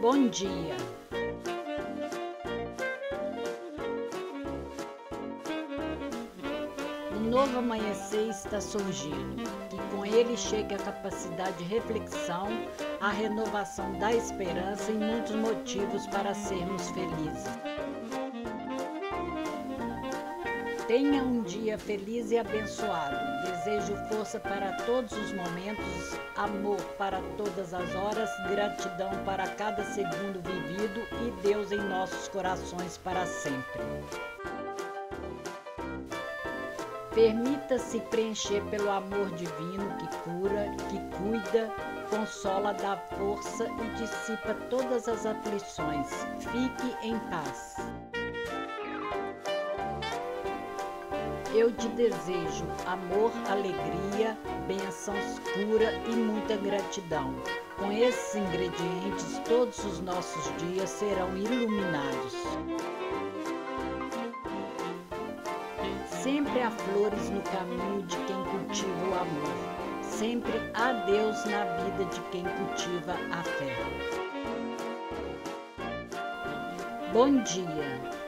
Bom dia! Um novo amanhecer está surgindo, e com ele chega a capacidade de reflexão, a renovação da esperança e muitos motivos para sermos felizes. Tenha um dia feliz e abençoado. Desejo força para todos os momentos, amor para todas as horas, gratidão para cada segundo vivido e Deus em nossos corações para sempre. Permita-se preencher pelo amor divino que cura, que cuida, consola, dá força e dissipa todas as aflições. Fique em paz. Eu te desejo amor, alegria, bênçãos, cura e muita gratidão. Com esses ingredientes, todos os nossos dias serão iluminados. Sempre há flores no caminho de quem cultiva o amor. Sempre há Deus na vida de quem cultiva a fé. Bom dia!